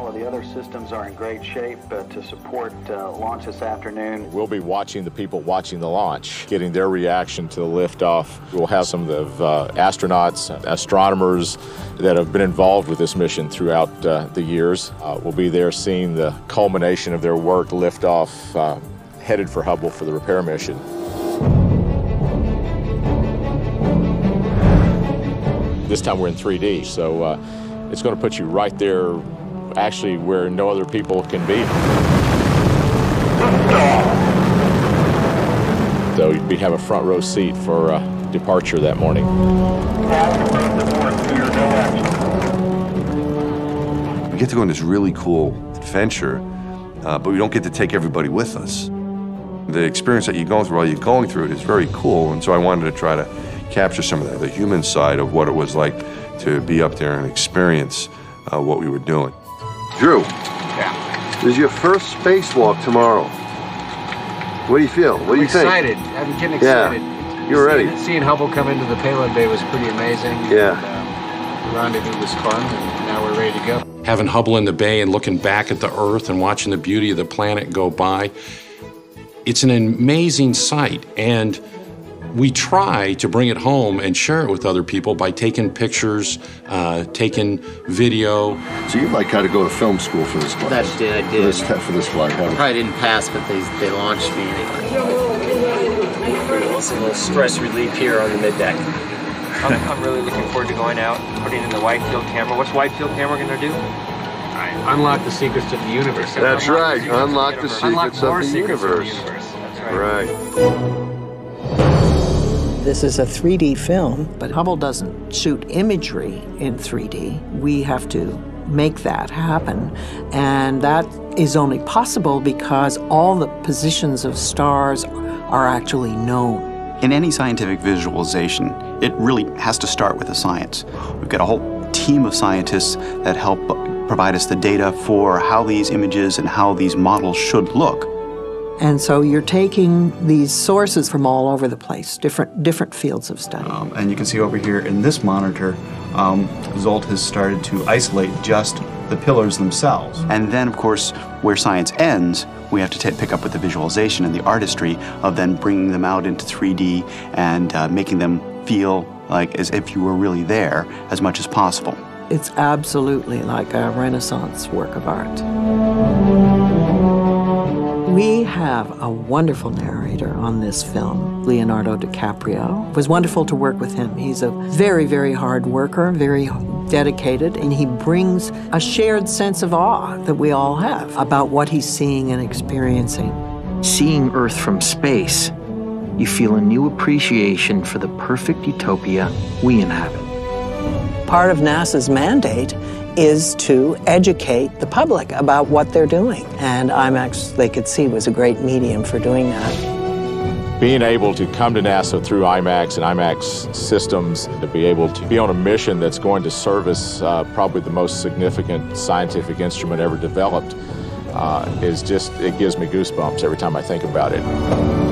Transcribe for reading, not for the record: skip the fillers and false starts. All of the other systems are in great shape to support launch this afternoon. We'll be watching the people watching the launch, getting their reaction to the liftoff. We'll have some of the astronauts, astronomers that have been involved with this mission throughout the years. We'll be there seeing the culmination of their work, liftoff, headed for Hubble for the repair mission. This time we're in 3D, so it's going to put you right there, actually, where no other people can be. So you'd have a front row seat for departure that morning. We get to go on this really cool adventure, but we don't get to take everybody with us. The experience that you go through while you're going through it is very cool, and so I wanted to try to capture some of that, the human side of what it was like to be up there and experience what we were doing. Drew, yeah. This is your first spacewalk tomorrow. What do you feel? What do you think? I'm excited. I'm getting excited. Yeah. You're ready. Seeing Hubble come into the payload bay was pretty amazing. Yeah. And, the rendezvous was fun, and now we're ready to go. Having Hubble in the bay and looking back at the Earth and watching the beauty of the planet go by, it's an amazing sight, and we try to bring it home and share it with other people by taking pictures, taking video. So you might kind of go to film school for this flight. That did, I did. For this flight, huh? I probably didn't pass, but they launched me anyway. It's a little stress relief here on the middeck. I'm really looking forward to going out and putting in the wide field camera. What's wide field camera going to do? Unlock the secrets of the universe. That's right. Unlock the secrets of the universe. That's right. Right. This is a 3D film, but Hubble doesn't shoot imagery in 3D. We have to make that happen. And that is only possible because all the positions of stars are actually known. In any scientific visualization, it really has to start with the science. We've got a whole team of scientists that help provide us the data for how these images and how these models should look. And so you're taking these sources from all over the place, different fields of study. And you can see over here in this monitor, Zolt has started to isolate just the pillars themselves. And then, of course, where science ends, we have to pick up with the visualization and the artistry of then bringing them out into 3D and making them feel like as if you were really there as much as possible. It's absolutely like a Renaissance work of art. We have a wonderful narrator on this film, Leonardo DiCaprio. It was wonderful to work with him. He's a very, very hard worker, very dedicated, and he brings a shared sense of awe that we all have about what he's seeing and experiencing. Seeing Earth from space, you feel a new appreciation for the perfect utopia we inhabit. Part of NASA's mandate is to educate the public about what they're doing. And IMAX, they could see, was a great medium for doing that. Being able to come to NASA through IMAX and IMAX systems, to be able to be on a mission that's going to service probably the most significant scientific instrument ever developed, it gives me goosebumps every time I think about it.